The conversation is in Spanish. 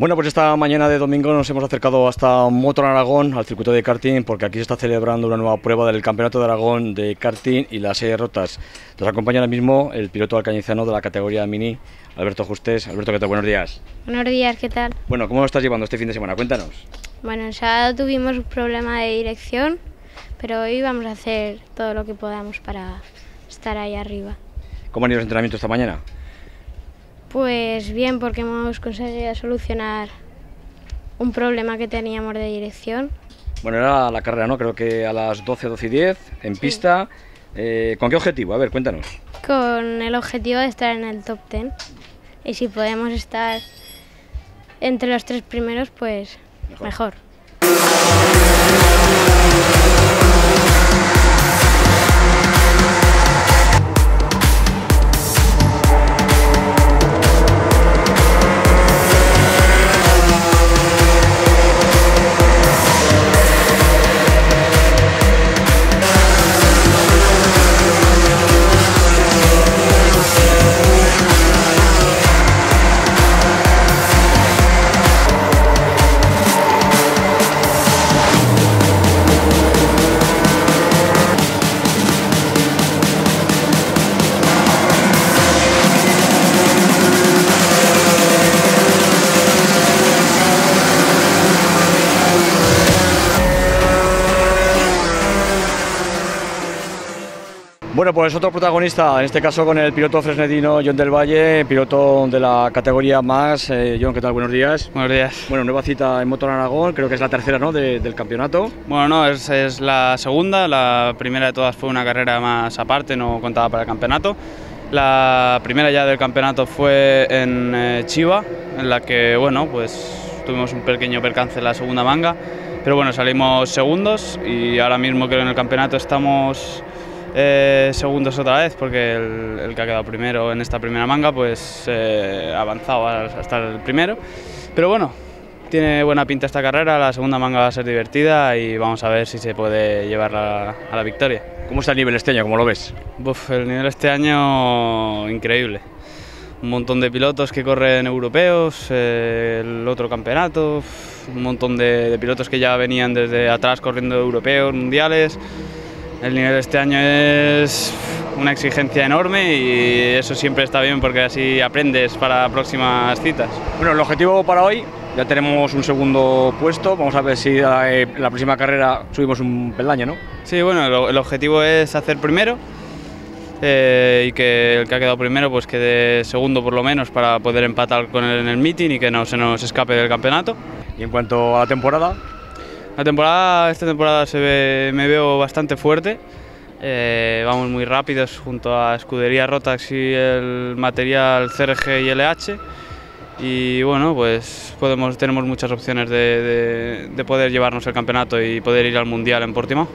Bueno, pues esta mañana de domingo nos hemos acercado hasta Motor Aragón, al circuito de karting, porque aquí se está celebrando una nueva prueba del Campeonato de Aragón de karting y las Series Rotax. Nos acompaña ahora mismo el piloto alcañizano de la categoría Mini, Alberto Justés. Alberto, ¿qué tal? Buenos días. Buenos días, ¿qué tal? Bueno, ¿cómo lo estás llevando este fin de semana? Cuéntanos. Bueno, el sábado tuvimos un problema de dirección, pero hoy vamos a hacer todo lo que podamos para estar ahí arriba. ¿Cómo han ido los entrenamientos esta mañana? Pues bien, porque hemos conseguido solucionar un problema que teníamos de dirección. Bueno, era la carrera, ¿no? Creo que a las 12:10 en pista. ¿Con qué objetivo? A ver, cuéntanos. Con el objetivo de estar en el top 10. Y si podemos estar entre los tres primeros, pues mejor. Bueno, pues otro protagonista, en este caso con el piloto fresnedino Jon del Valle, piloto de la categoría más. Jon, ¿qué tal? Buenos días. Buenos días. Bueno, nueva cita en Motor Aragón, creo que es la tercera, ¿no?, del campeonato. Bueno, no, es la segunda, la primera de todas fue una carrera más aparte, no contaba para el campeonato. La primera ya del campeonato fue en Chiva, en la que, bueno, pues tuvimos un pequeño percance en la segunda manga, pero bueno, salimos segundos y ahora mismo creo en el campeonato estamos... segundos otra vez, porque el que ha quedado primero en esta primera manga pues ha avanzado hasta el primero, pero bueno, tiene buena pinta esta carrera, la segunda manga va a ser divertida y vamos a ver si se puede llevarla a la victoria. ¿Cómo está el nivel este año? ¿Cómo lo ves? Uf, el nivel este año increíble, un montón de pilotos que corren europeos, el otro campeonato, un montón de pilotos que ya venían desde atrás corriendo europeos, mundiales. El nivel este año es una exigencia enorme y eso siempre está bien porque así aprendes para próximas citas. Bueno, el objetivo para hoy, ya tenemos un segundo puesto, vamos a ver si la próxima carrera subimos un peldaño, ¿no? Sí, bueno, el objetivo es hacer primero y que el que ha quedado primero pues quede segundo por lo menos para poder empatar con él en el meeting y que no se nos escape del campeonato. Y en cuanto a la temporada... Esta temporada me veo bastante fuerte, vamos muy rápidos junto a Escudería Rotax y el material CRG y LH y bueno, pues tenemos muchas opciones de poder llevarnos el campeonato y poder ir al Mundial en Portimao.